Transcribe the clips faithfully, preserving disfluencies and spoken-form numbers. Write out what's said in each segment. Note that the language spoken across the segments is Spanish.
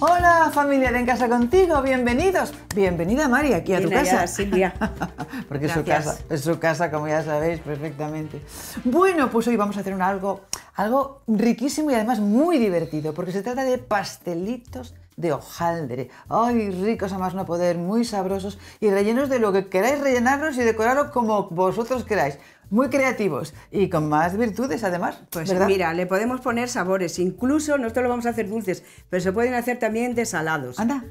Hola familia de En Casa Contigo, bienvenidos. Bienvenida Mari, aquí a tu Bien, casa. Silvia. Porque es su casa, es su casa, como ya sabéis perfectamente. Bueno, pues hoy vamos a hacer un algo, algo riquísimo y además muy divertido, porque se trata de pastelitos de hojaldre. Ay, ricos a más no poder, muy sabrosos y rellenos de lo que queráis rellenarlos y decorarlos como vosotros queráis. Muy creativos y con más virtudes además, pues ¿verdad? Mira, le podemos poner sabores, incluso nosotros lo vamos a hacer dulces, pero se pueden hacer también desalados. Anda.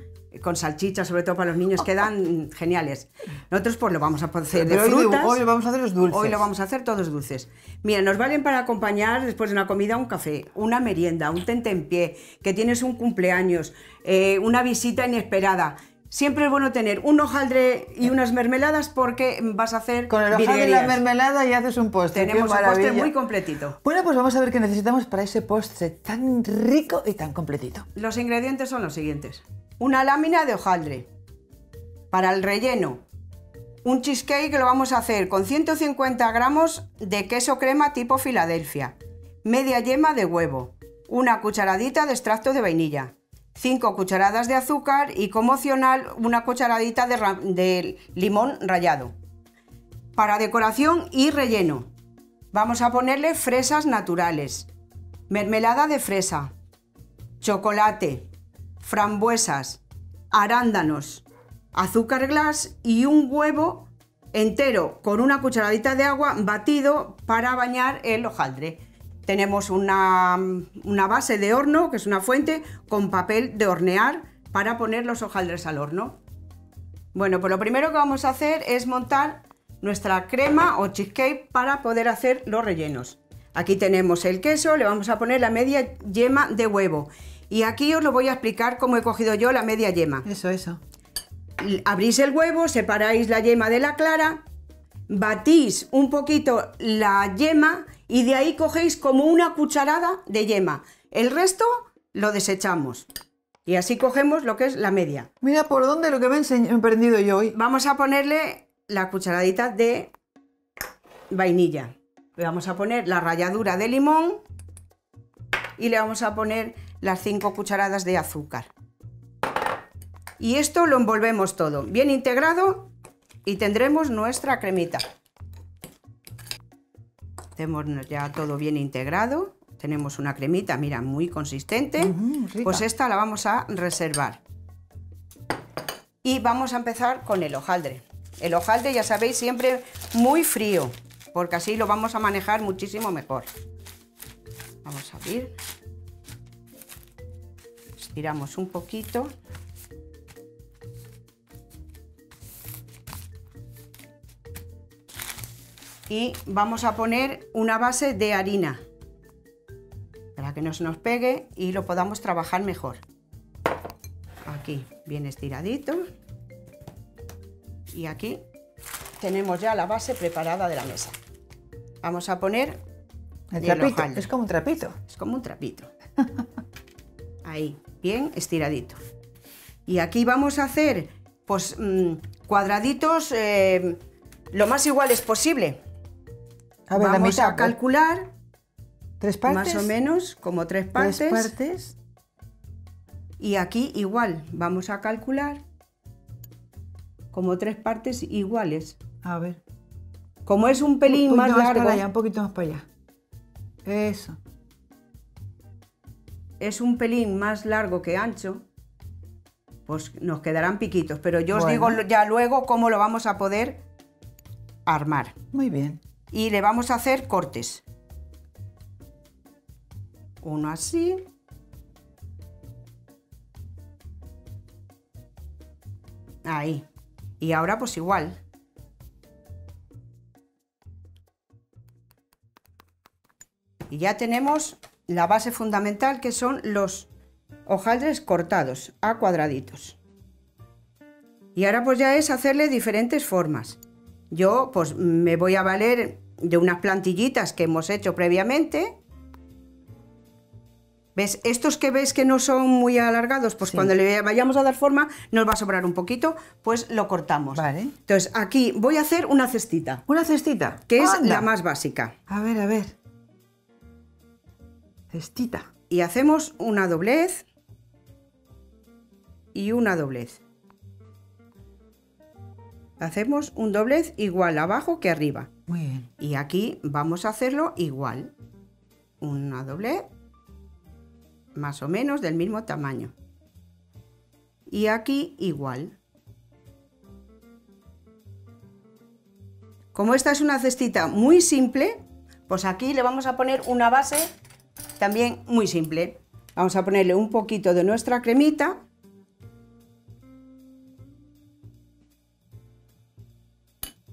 Con salchichas, sobre todo para los niños, quedan geniales. Nosotros pues lo vamos a hacer de frutas. Hoy lo vamos a hacer los dulces. Hoy lo vamos a hacer todos dulces. Mira, nos valen para acompañar después de una comida un café, una merienda, un tentempié, que tienes un cumpleaños, eh, una visita inesperada. Siempre es bueno tener un hojaldre y unas mermeladas porque vas a hacer con el hojaldre y la mermelada y haces un postre. Tenemos un postre muy completito. Bueno, pues vamos a ver qué necesitamos para ese postre tan rico y tan completito. Los ingredientes son los siguientes. Una lámina de hojaldre. Para el relleno, un cheesecake que lo vamos a hacer con ciento cincuenta gramos de queso crema tipo Philadelphia, media yema de huevo, una cucharadita de extracto de vainilla, cinco cucharadas de azúcar y como opcional una cucharadita de, de limón rallado. Para decoración y relleno vamos a ponerle fresas naturales, mermelada de fresa, chocolate, frambuesas, arándanos, azúcar glas y un huevo entero con una cucharadita de agua batido para bañar el hojaldre. Tenemos una, una base de horno, que es una fuente, con papel de hornear para poner los hojaldres al horno. Bueno, pues lo primero que vamos a hacer es montar nuestra crema o cheesecake para poder hacer los rellenos. Aquí tenemos el queso, le vamos a poner la media yema de huevo. Y aquí os lo voy a explicar cómo he cogido yo la media yema. Eso, eso. Abrís el huevo, separáis la yema de la clara, batís un poquito la yema y de ahí cogéis como una cucharada de yema. El resto lo desechamos. Y así cogemos lo que es la media. Mira por dónde lo que me he aprendido yo hoy. Vamos a ponerle la cucharadita de vainilla. Le vamos a poner la ralladura de limón y le vamos a poner las cinco cucharadas de azúcar. Y esto lo envolvemos todo bien integrado y tendremos nuestra cremita. Tenemos ya todo bien integrado, tenemos una cremita, mira, muy consistente, uh-huh, rica. Pues esta la vamos a reservar. Y vamos a empezar con el hojaldre. El hojaldre, ya sabéis, siempre muy frío, porque así lo vamos a manejar muchísimo mejor. Vamos a abrir. Estiramos un poquito. Y vamos a poner una base de harina para que no se nos pegue y lo podamos trabajar mejor. Aquí, bien estiradito. Y aquí tenemos ya la base preparada de la mesa. Vamos a poner el trapito. Es como un trapito. Es como un trapito. Ahí, bien estiradito. Y aquí vamos a hacer pues, cuadraditos eh, lo más iguales posible. A ver, vamos la mitad, a calcular tres partes, más o menos, como tres partes. Tres partes. Y aquí igual, vamos a calcular como tres partes iguales. A ver. Como es un pelín un, más no, largo. Para allá, un poquito más para allá. Eso. Es un pelín más largo que ancho, pues nos quedarán piquitos. Pero yo bueno, os digo ya luego cómo lo vamos a poder armar. Muy bien. Y le vamos a hacer cortes. Uno así. Ahí. Y ahora pues igual. Y ya tenemos la base fundamental, que son los hojaldres cortados a cuadraditos. Y ahora pues ya es hacerle diferentes formas. Yo pues me voy a valer de unas plantillitas que hemos hecho previamente. ¿Ves? Estos que ves que no son muy alargados, pues sí, cuando le vayamos a dar forma nos va a sobrar un poquito, pues lo cortamos. Vale. Entonces aquí voy a hacer una cestita. ¿Una cestita? Que es ¡Anda! La más básica. A ver, a ver. Cestita. Y hacemos una doblez y una doblez. Hacemos un doblez igual abajo que arriba. Muy bien. Y aquí vamos a hacerlo igual. Una doblez más o menos del mismo tamaño. Y aquí igual. Como esta es una cestita muy simple, pues aquí le vamos a poner una base también muy simple. Vamos a ponerle un poquito de nuestra cremita.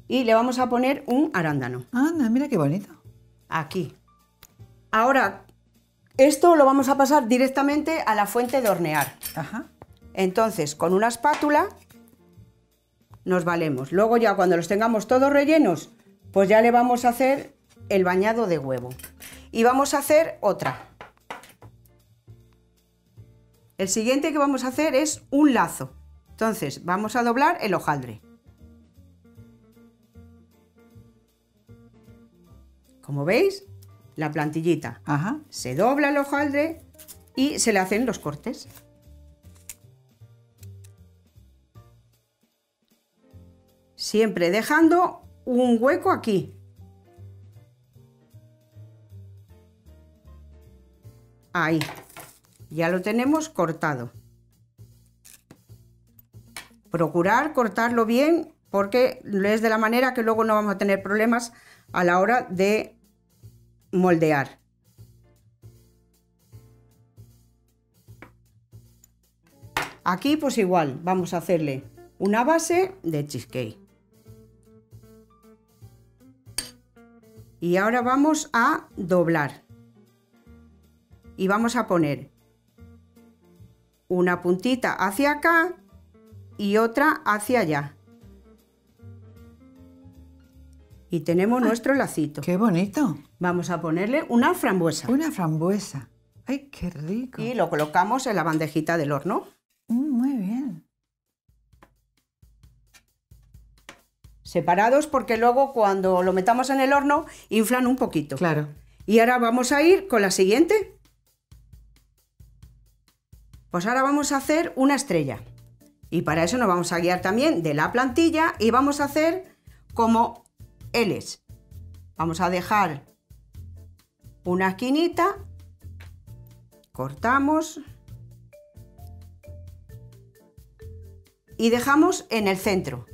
Y le vamos a poner un arándano. Anda, mira qué bonito. Aquí. Ahora, esto lo vamos a pasar directamente a la fuente de hornear. Ajá. Entonces, con una espátula nos valemos. Luego ya cuando los tengamos todos rellenos, pues ya le vamos a hacer el bañado de huevo. Y vamos a hacer otra. El siguiente que vamos a hacer es un lazo. Entonces, vamos a doblar el hojaldre. Como veis, la plantillita. Ajá. Se dobla el hojaldre y se le hacen los cortes. Siempre dejando un hueco aquí. Ahí. Ya lo tenemos cortado. Procurar cortarlo bien porque es de la manera que luego no vamos a tener problemas a la hora de moldear. Aquí pues igual vamos a hacerle una base de cheesecake. Y ahora vamos a doblar. Y vamos a poner una puntita hacia acá y otra hacia allá. Y tenemos ah, nuestro lacito. ¡Qué bonito! Vamos a ponerle una frambuesa. Una frambuesa. ¡Ay, qué rico! Y lo colocamos en la bandejita del horno. Mm, muy bien. Separados porque luego cuando lo metamos en el horno inflan un poquito. Claro. Y ahora vamos a ir con la siguiente. Pues ahora vamos a hacer una estrella. Y para eso nos vamos a guiar también de la plantilla y vamos a hacer como L's. Vamos a dejar una esquinita, cortamos y dejamos en el centro.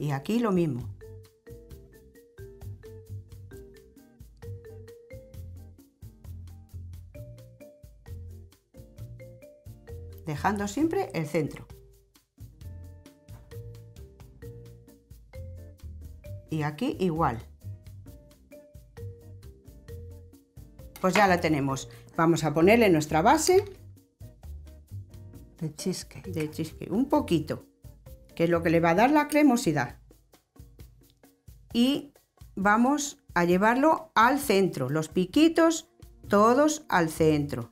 Y aquí lo mismo. Dejando siempre el centro. Y aquí igual. Pues ya la tenemos. Vamos a ponerle nuestra base de cheesecake. De cheesecake. Un poquito, que es lo que le va a dar la cremosidad. Y vamos a llevarlo al centro. Los piquitos todos al centro.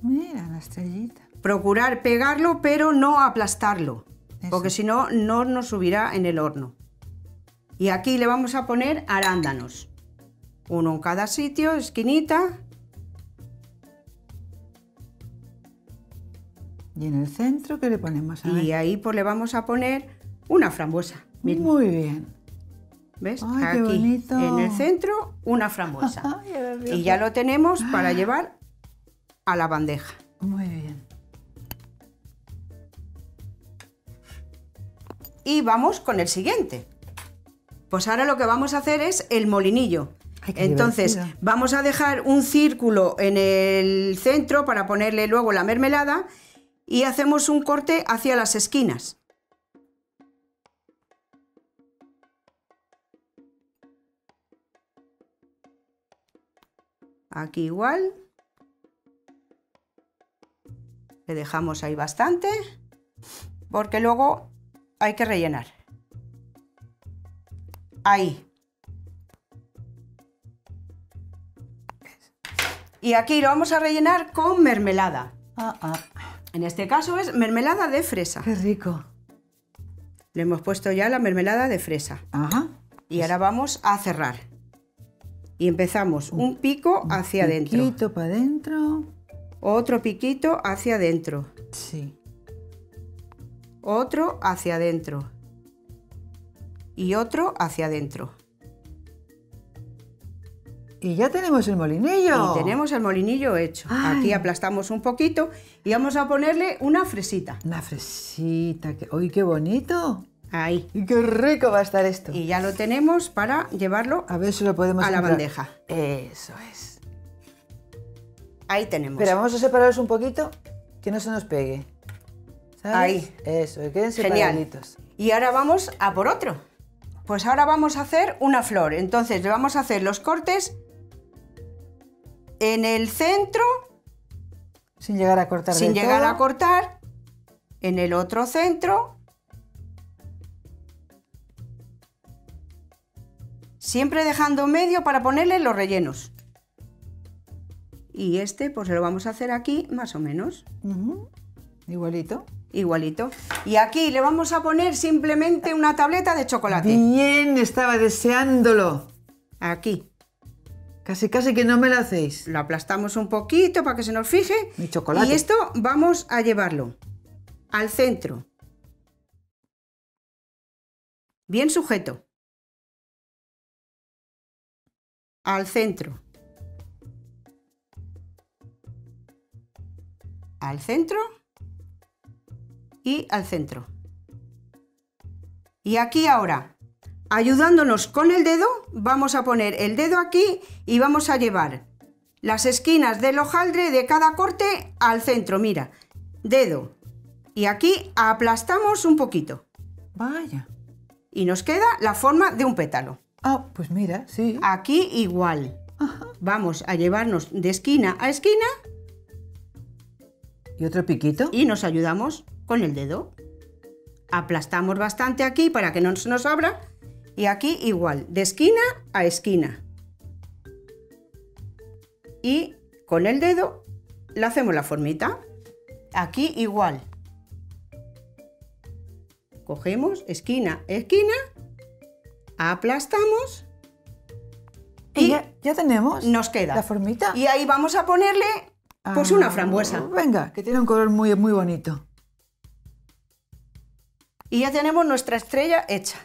Mira la estrellita. Procurar pegarlo, pero no aplastarlo. Eso. Porque si no, no nos subirá en el horno. Y aquí le vamos a poner arándanos. Uno en cada sitio, esquinita. Y en el centro, ¿qué le ponemos? A ver. Y ahí pues le vamos a poner una frambuesa. Mismo. Muy bien. ¿Ves? Ay, aquí, qué bonito. En el centro, una frambuesa. Y ya lo tenemos para llevar a la bandeja. Muy bien. Y vamos con el siguiente. Pues ahora lo que vamos a hacer es el molinillo. Ay, entonces divertido. Vamos a dejar un círculo en el centro para ponerle luego la mermelada y hacemos un corte hacia las esquinas. Aquí igual. Le dejamos ahí bastante, porque luego hay que rellenar. Ahí. Y aquí lo vamos a rellenar con mermelada. Ah, ah. En este caso es mermelada de fresa. ¡Qué rico! Le hemos puesto ya la mermelada de fresa. Ajá. Y ahora vamos a cerrar. Y empezamos un pico hacia adentro. Un piquito para adentro. Otro piquito hacia adentro. Sí. Otro hacia adentro. Y otro hacia adentro. Y ya tenemos el molinillo. Y tenemos el molinillo hecho. Ay. Aquí aplastamos un poquito y vamos a ponerle una fresita. Una fresita. Que... ¡Uy, qué bonito! Ahí. ¡Y qué rico va a estar esto! Y ya lo tenemos para llevarlo a, ver si lo podemos a la bandeja. Eso es. Ahí tenemos. Pero vamos a separaros un poquito, que no se nos pegue. ¿Sabes? Ahí. Eso, que queden separaditos. Genial. Y ahora vamos a por otro. Pues ahora vamos a hacer una flor. Entonces le vamos a hacer los cortes... en el centro, sin llegar a cortar, sin llegar todo. a cortar, en el otro centro, siempre dejando medio para ponerle los rellenos. Y este, pues lo vamos a hacer aquí, más o menos. Uh-huh. Igualito. Igualito. Y aquí le vamos a poner simplemente una tableta de chocolate. Bien, estaba deseándolo. Aquí. Casi, casi que no me lo hacéis. Lo aplastamos un poquito para que se nos fije. Mi chocolate. Y esto vamos a llevarlo al centro. Bien sujeto. Al centro. Al centro. Y al centro. Y aquí ahora... ayudándonos con el dedo, vamos a poner el dedo aquí y vamos a llevar las esquinas del hojaldre de cada corte al centro, mira, dedo. Y aquí aplastamos un poquito. Vaya. Y nos queda la forma de un pétalo. Ah, pues mira, sí. Aquí igual. Ajá. Vamos a llevarnos de esquina a esquina. Y otro piquito. Y nos ayudamos con el dedo. Aplastamos bastante aquí para que no se nos abra. Y aquí igual, de esquina a esquina. Y con el dedo le hacemos la formita. Aquí igual. Cogemos esquina a esquina, aplastamos. Y, y ya, ya tenemos. Nos queda la formita. Y ahí vamos a ponerle pues ah, una frambuesa. Venga, que tiene un color muy, muy bonito. Y ya tenemos nuestra estrella hecha.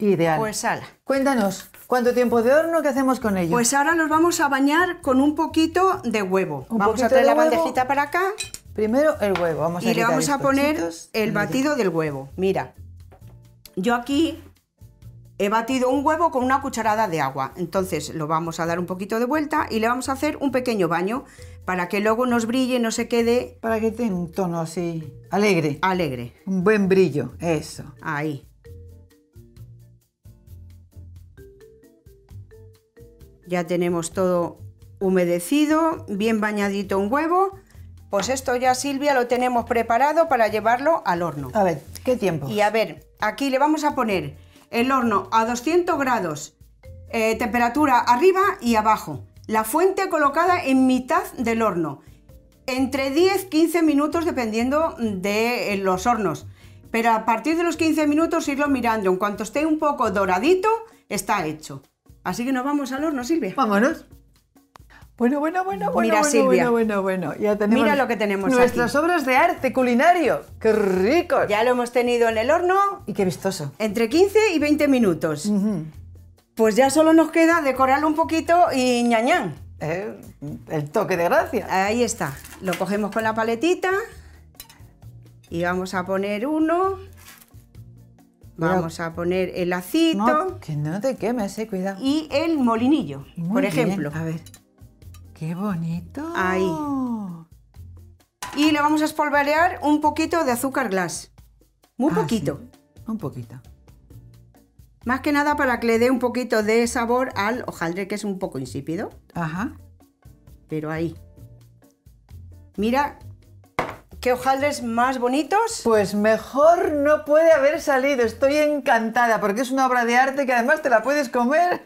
Ideal. Pues ala. Cuéntanos, ¿cuánto tiempo de horno? ¿Qué hacemos con ello? Pues ahora los vamos a bañar con un poquito de huevo. Un vamos a traer la huevo. bandejita para acá. Primero el huevo. Vamos a y le vamos a poner el batido del huevo. Mira, yo aquí he batido un huevo con una cucharada de agua. Entonces lo vamos a dar un poquito de vuelta y le vamos a hacer un pequeño baño para que luego nos brille, no se quede... Para que tenga un tono así alegre. Alegre. Un buen brillo, eso. Ahí. Ya tenemos todo humedecido, bien bañadito un huevo. Pues esto ya, Silvia, lo tenemos preparado para llevarlo al horno. A ver, ¿qué tiempo? Y a ver, aquí le vamos a poner el horno a doscientos grados, eh, temperatura arriba y abajo. La fuente colocada en mitad del horno, entre diez a quince minutos dependiendo de los hornos. Pero a partir de los quince minutos irlo mirando, en cuanto esté un poco doradito, está hecho. Así que nos vamos al horno, Silvia. Vámonos. Bueno, bueno, bueno, bueno, Mira, bueno, Silvia, bueno, bueno, bueno. Ya tenemos Mira lo que tenemos nuestras aquí. obras de arte culinario. ¡Qué rico! Ya lo hemos tenido en el horno. Y qué vistoso. Entre quince y veinte minutos. Uh-huh. Pues ya solo nos queda decorarlo un poquito y ñañán. Eh, el toque de gracia. Ahí está. Lo cogemos con la paletita. Y vamos a poner uno... Vamos a poner el lacito. No, que no te quemes, eh, cuidado. Y el molinillo, Muy por ejemplo. Bien. A ver. ¡Qué bonito! Ahí. Y le vamos a espolvorear un poquito de azúcar glas. Muy ah, poquito. Sí. Un poquito. Más que nada para que le dé un poquito de sabor al hojaldre, que es un poco insípido. Ajá. Pero ahí. Mira ¿Qué hojaldres más bonitos? Pues mejor no puede haber salido. Estoy encantada porque es una obra de arte que además te la puedes comer.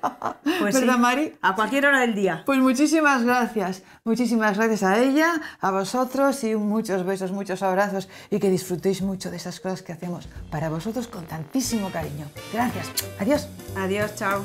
Pues ¿verdad, sí, Mari? A cualquier hora del día. Pues muchísimas gracias. Muchísimas gracias a ella, a vosotros y muchos besos, muchos abrazos y que disfrutéis mucho de esas cosas que hacemos para vosotros con tantísimo cariño. Gracias. Adiós. Adiós, chao.